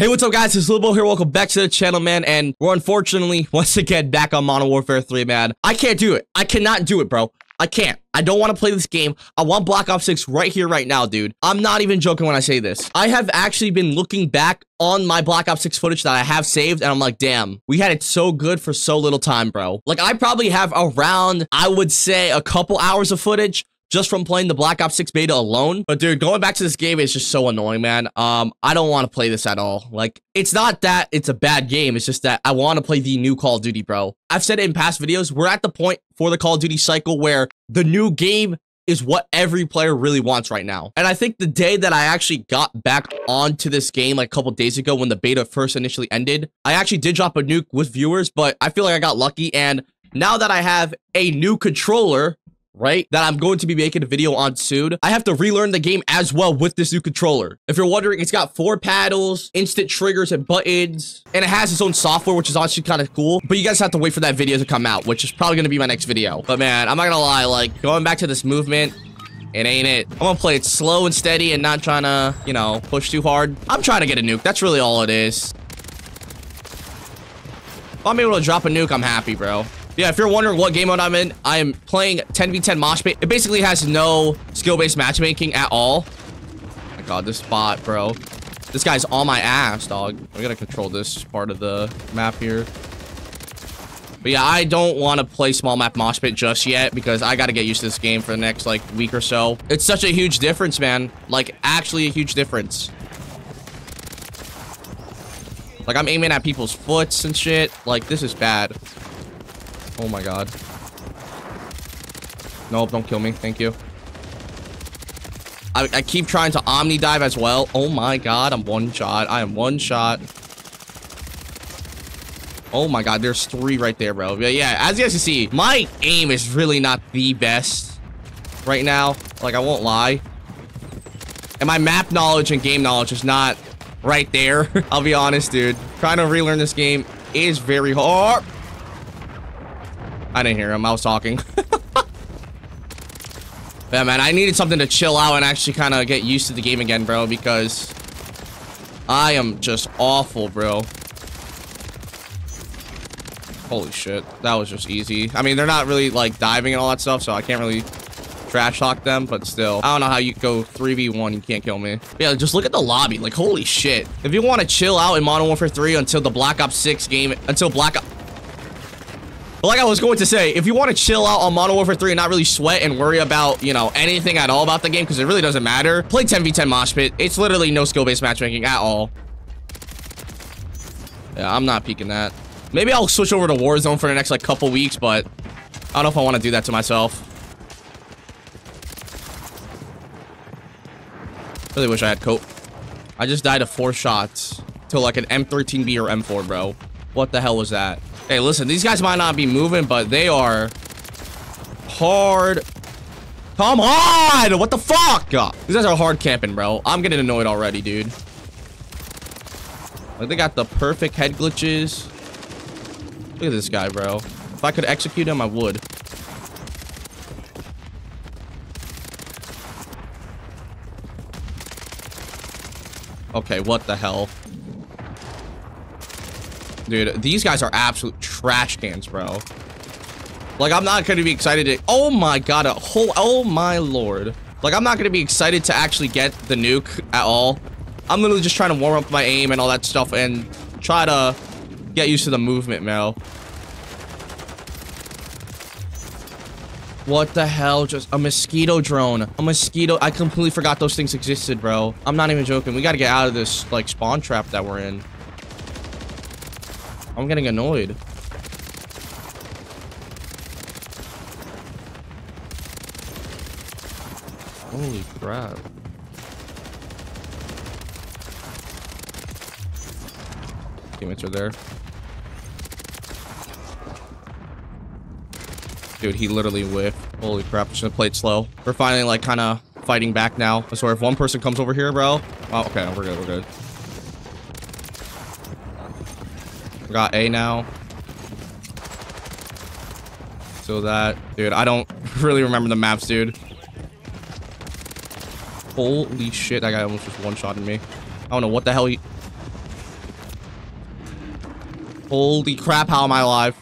Hey, what's up guys, it's Limbo here, welcome back to the channel, man, and we're unfortunately, once again, back on Modern Warfare 3, man. I can't do it. I cannot do it, bro. I can't. I don't want to play this game. I want Black Ops 6 right here, right now, dude. I'm not even joking when I say this. I have actually been looking back on my Black Ops 6 footage that I have saved, and I'm like, damn, we had it so good for so little time, bro. Like, I probably have around, I would say, a couple hours of footage just from playing the Black Ops 6 beta alone. But dude, going back to this game is just so annoying, man. I don't want to play this at all. Like, it's not that it's a bad game. It's just that I want to play the new Call of Duty, bro. I've said it in past videos. We're at the point for the Call of Duty cycle where the new game is what every player really wants right now. And I think the day that I actually got back onto this game, like a couple days ago when the beta first initially ended, I actually did drop a nuke with viewers, but I feel like I got lucky. And now that I have a new controller, right, that I'm going to be making a video on soon, I have to relearn the game as well with this new controller. If you're wondering, it's got 4 paddles, instant triggers and buttons, and it has its own software, which is honestly kind of cool. But you guys have to wait for that video to come out, which is probably going to be my next video. But man, I'm not gonna lie, like, going back to this movement, it ain't it. I'm gonna play it slow and steady and not trying to, you know, push too hard. I'm trying to get a nuke. That's really all it is. If I'm able to drop a nuke, I'm happy, bro. Yeah, if you're wondering what game mode I'm in, I am playing 10v10 Mosh Pit. It basically has no skill-based matchmaking at all. Oh my god, this bot, bro. This guy's on my ass, dog. I gotta control this part of the map here. But yeah, I don't want to play small map Mosh Pit just yet because I gotta get used to this game for the next, like, week or so. It's such a huge difference, man. Like, actually a huge difference. Like, I'm aiming at people's foots and shit. Like, this is bad. Oh my god. Nope, don't kill me. Thank you. I keep trying to omni dive as well. Oh my god, I'm one shot. I am one shot. Oh my god, there's 3 right there, bro. Yeah, as you guys can see, my aim is really not the best right now. Like, I won't lie. And my map knowledge and game knowledge is not right there. I'll be honest, dude. Trying to relearn this game is very hard. I didn't hear him. I was talking. Yeah, man, I needed something to chill out and actually kind of get used to the game again, bro, because I am just awful, bro. Holy shit. That was just easy. I mean, they're not really, like, diving and all that stuff, so I can't really trash talk them, but still. I don't know how you go 3v1. You can't kill me. Yeah, just look at the lobby. Like, holy shit. If you want to chill out in Modern Warfare 3 until the Black Ops 6 game, until Black Ops... But like I was going to say, if you want to chill out on Modern Warfare 3 and not really sweat and worry about, you know, anything at all about the game, because it really doesn't matter, play 10v10 Mosh Pit. It's literally no skill-based matchmaking at all. Yeah, I'm not peeking that. Maybe I'll switch over to Warzone for the next, like, couple weeks, but I don't know if I want to do that to myself. Really wish I had cope. I just died of 4 shots to, like, an M13B or M4, bro. What the hell was that? Hey, listen, these guys might not be moving, but they are hard. Come on! What the fuck? God, these guys are hard camping, bro. I'm getting annoyed already, dude. Like, they got the perfect head glitches. Look at this guy, bro. If I could execute him, I would. Okay, what the hell? Dude, these guys are absolute trash cans, bro. Like, I'm not going to be excited to... Oh, my God. A whole... Oh, my Lord. Like, I'm not going to be excited to actually get the nuke at all. I'm literally just trying to warm up my aim and all that stuff and try to get used to the movement, Mel. What the hell? Just a mosquito drone. A mosquito... I completely forgot those things existed, bro. I'm not even joking. We got to get out of this, like, spawn trap that we're in. I'm getting annoyed. Holy crap. Teammates are there. Dude, he literally whiffed. Holy crap, I'm just gonna play it slow. We're finally, like, kind of fighting back now. I'm sorry, if one person comes over here, bro. Oh, okay, we're good, we're good. Got A now. So that, dude, I don't really remember the maps, dude. Holy shit, that guy almost just one-shotted me. I don't know what the hell he... Holy crap, how am I alive?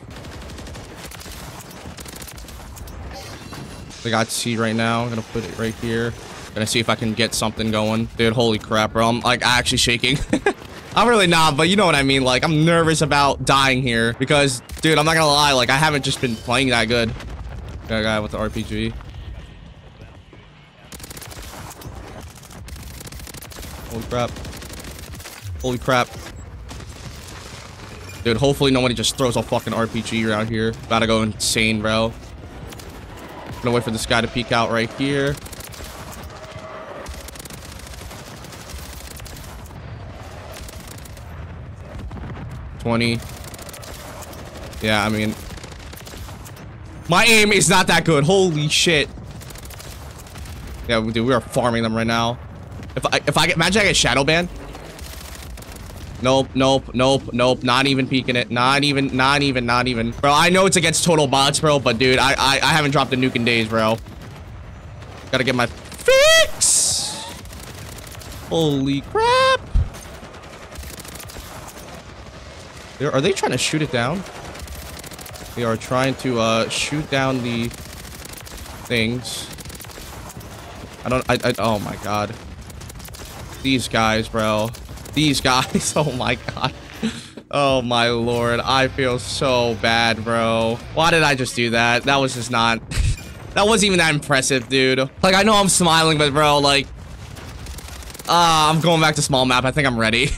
They got C right now. I'm gonna put it right here. Gonna see if I can get something going. Dude, holy crap, bro. I'm like actually shaking. I'm really not, but you know what I mean. Like, I'm nervous about dying here because, dude, I'm not gonna lie. Like, I haven't just been playing that good. Got a guy with the RPG. Holy crap. Holy crap. Dude, hopefully nobody just throws a fucking RPG around here. About to go insane, bro. I'm gonna wait for this guy to peek out right here. Yeah, I mean, my aim is not that good. Holy shit. Yeah, dude, we are farming them right now. If I get, imagine I get shadow banned. Nope, nope, nope, nope. Not even peeking it. Not even. Bro, I know it's against total bots, bro, but dude, I haven't dropped a nuke in days, bro. Gotta get my fix. Holy crap. Are they trying to shoot it down? They are trying to shoot down the things. I oh my god. These guys, bro. These guys. Oh my god. Oh my lord. I feel so bad, bro. Why did I just do that? That was just not that wasn't even that impressive, dude. Like, I know I'm smiling, but bro, like, I'm going back to small map. I think I'm ready.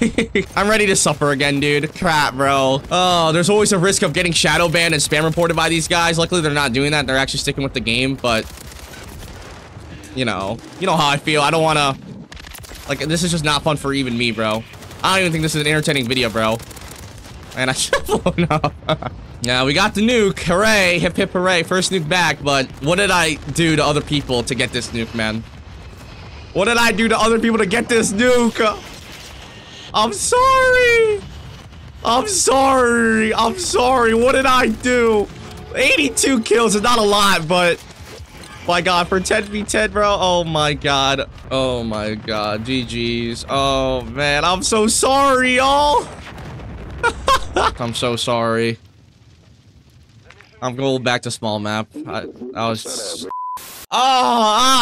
I'm ready to suffer again, dude. Crap, bro. Oh, there's always a risk of getting shadow banned and spam reported by these guys. Luckily, they're not doing that. They're actually sticking with the game, but you know how I feel. I don't want to, like, this is just not fun for even me, bro. I don't even think this is an entertaining video, bro. And I should have blown up. Yeah, we got the nuke. Hooray. Hip, hip, hooray. First nuke back, but what did I do to other people to get this nuke, man? What did I do to other people to get this nuke? I'm sorry. I'm sorry. I'm sorry. What did I do? 82 kills is not a lot, but my god, for 10v10, bro. Oh my god. Oh my god. GG's. Oh man, I'm so sorry, y'all. I'm so sorry. I'm going back to small map. I was. Oh,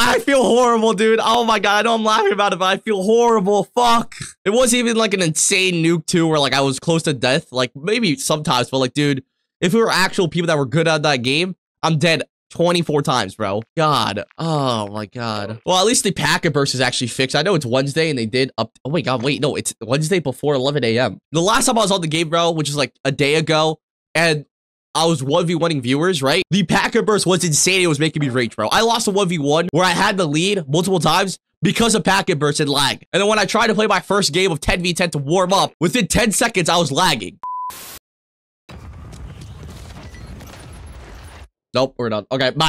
I feel horrible, dude. Oh my god, I know I'm laughing about it, but I feel horrible. Fuck. It wasn't even like an insane nuke too, where like I was close to death. Like maybe sometimes, but like, dude, if we were actual people that were good at that game, I'm dead 24 times, bro. God. Oh my god. Well, at least the packet burst is actually fixed. I know it's Wednesday and they did up. Oh my god, wait, no, it's Wednesday before 11 a.m. The last time I was on the game, bro, which is like a day ago, and I was 1v1ing viewers, right? The packet burst was insane. It was making me rage, bro. I lost a 1v1 where I had the lead multiple times because of packet burst and lag. And then when I tried to play my first game of 10v10 to warm up, within 10 seconds, I was lagging. Nope, we're done. Okay, bye.